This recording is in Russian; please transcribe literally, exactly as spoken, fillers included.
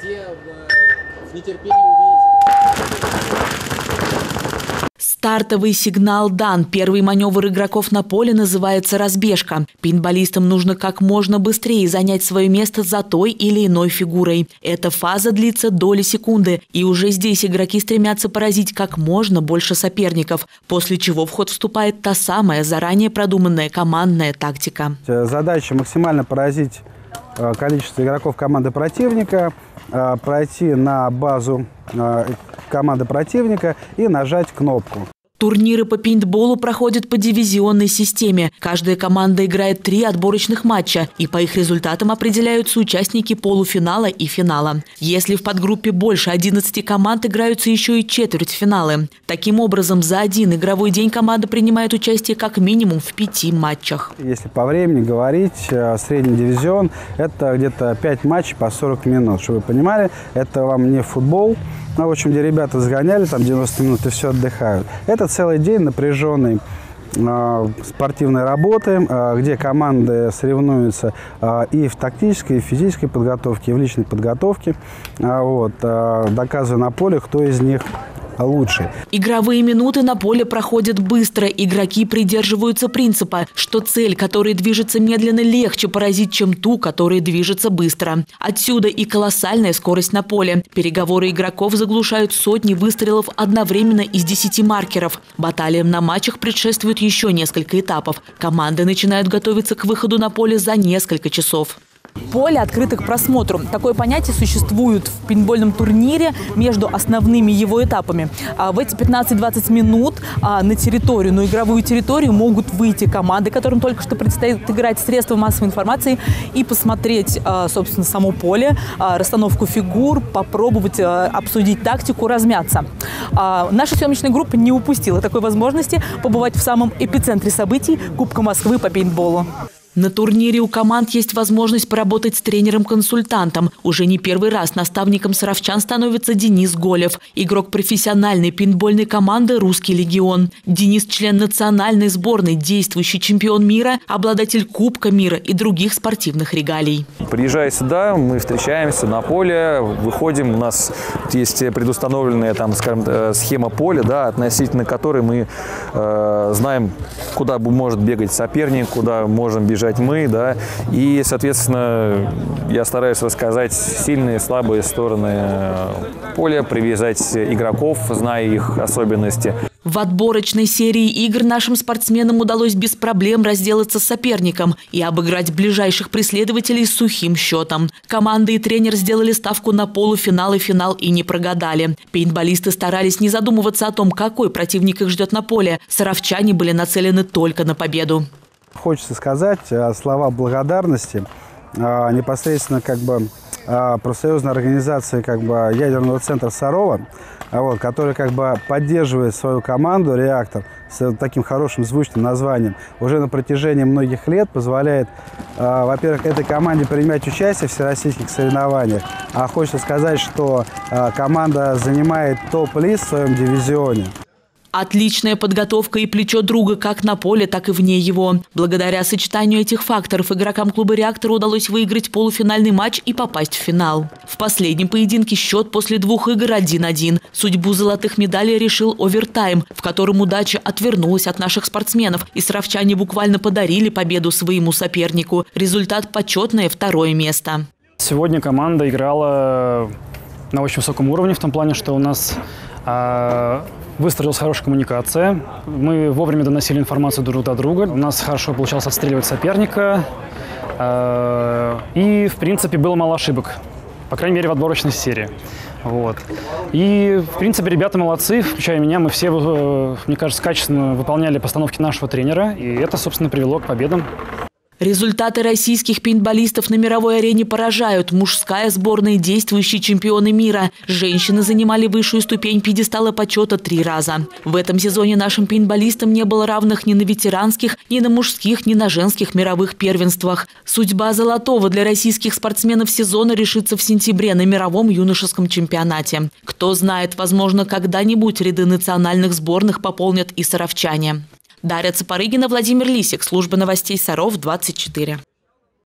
все в, в нетерпении увидеть. Стартовый сигнал дан. Первый маневр игроков на поле называется разбежка. Пейнтболистам нужно как можно быстрее занять свое место за той или иной фигурой. Эта фаза длится доли секунды, и уже здесь игроки стремятся поразить как можно больше соперников, после чего в ход вступает та самая заранее продуманная командная тактика. Задача максимально поразить количество игроков команды противника, пройти на базу команды противника и нажать кнопку. Турниры по пейнтболу проходят по дивизионной системе. Каждая команда играет три отборочных матча, и по их результатам определяются участники полуфинала и финала. Если в подгруппе больше одиннадцати команд, играются еще и четвертьфиналы. Таким образом, за один игровой день команда принимает участие как минимум в пяти матчах. Если по времени говорить, средний дивизион – это где-то пять матчей по сорок минут. Чтобы вы понимали, это вам не футбол. Ну, в общем, где ребята загоняли, там девяносто минут и все отдыхают. Это целый день напряженной э, спортивной работы, э, где команды соревнуются э, и в тактической, и в физической подготовке, и в личной подготовке, э, вот, э, доказывая на поле, кто из них лучше. Игровые минуты на поле проходят быстро. Игроки придерживаются принципа, что цель, которая движется медленно, легче поразить, чем ту, которая движется быстро. Отсюда и колоссальная скорость на поле. Переговоры игроков заглушают сотни выстрелов одновременно из десяти маркеров. Баталиям на матчах предшествует еще несколько этапов. Команды начинают готовиться к выходу на поле за несколько часов. Поле открыто к просмотру. Такое понятие существует в пейнтбольном турнире между основными его этапами. В эти пятнадцать-двадцать минут на территорию, на игровую территорию могут выйти команды, которым только что предстоит играть, средства массовой информации и посмотреть, собственно, само поле, расстановку фигур, попробовать обсудить тактику, размяться. Наша съемочная группа не упустила такой возможности побывать в самом эпицентре событий Кубка Москвы по пейнтболу. На турнире у команд есть возможность поработать с тренером-консультантом. Уже не первый раз наставником саровчан становится Денис Голев, игрок профессиональной пейнтбольной команды «Русский легион». Денис – член национальной сборной, действующий чемпион мира, обладатель Кубка мира и других спортивных регалий. Приезжая сюда, мы встречаемся на поле, выходим, у нас есть предустановленная там, скажем, схема поля, да, относительно которой мы э, знаем, куда может бегать соперник, куда можем бежать мы, да, и, соответственно, я стараюсь рассказать сильные, слабые стороны поля, привязать игроков, зная их особенности. В отборочной серии игр нашим спортсменам удалось без проблем разделаться с соперником и обыграть ближайших преследователей с сухим счетом. Команда и тренер сделали ставку на полуфинал и финал и не прогадали. Пейнтболисты старались не задумываться о том, какой противник их ждет на поле. Саровчане были нацелены только на победу. Хочется сказать слова благодарности непосредственно как бы профсоюзной организации как бы ядерного центра Сарова, вот, который как бы поддерживает свою команду «Реактор» с таким хорошим звучным названием уже на протяжении многих лет, позволяет, во-первых, этой команде принимать участие в всероссийских соревнованиях. А хочется сказать, что команда занимает топ-лист в своем дивизионе. Отличная подготовка и плечо друга как на поле, так и вне его. Благодаря сочетанию этих факторов игрокам клуба «Реактор» удалось выиграть полуфинальный матч и попасть в финал. В последнем поединке счет после двух игр один-один. Судьбу золотых медалей решил овертайм, в котором удача отвернулась от наших спортсменов, и саровчане буквально подарили победу своему сопернику. Результат – почетное второе место. Сегодня команда играла на очень высоком уровне, в том плане, что у нас э выстроилась хорошая коммуникация. Мы вовремя доносили информацию друг до друга. У нас хорошо получалось отстреливать соперника. И, в принципе, было мало ошибок. По крайней мере, в отборочной серии. Вот. И, в принципе, ребята молодцы. Включая меня, мы все, мне кажется, качественно выполняли постановки нашего тренера. И это, собственно, привело к победам. Результаты российских пейнтболистов на мировой арене поражают. Мужская сборная – действующие чемпионы мира. Женщины занимали высшую ступень пьедестала почета три раза. В этом сезоне нашим пейнтболистам не было равных ни на ветеранских, ни на мужских, ни на женских мировых первенствах. Судьба золотого для российских спортсменов сезона решится в сентябре на мировом юношеском чемпионате. Кто знает, возможно, когда-нибудь ряды национальных сборных пополнят и саровчане. Дарья Цапарыгина, Владимир Лисик. Служба новостей Саров двадцать четыре.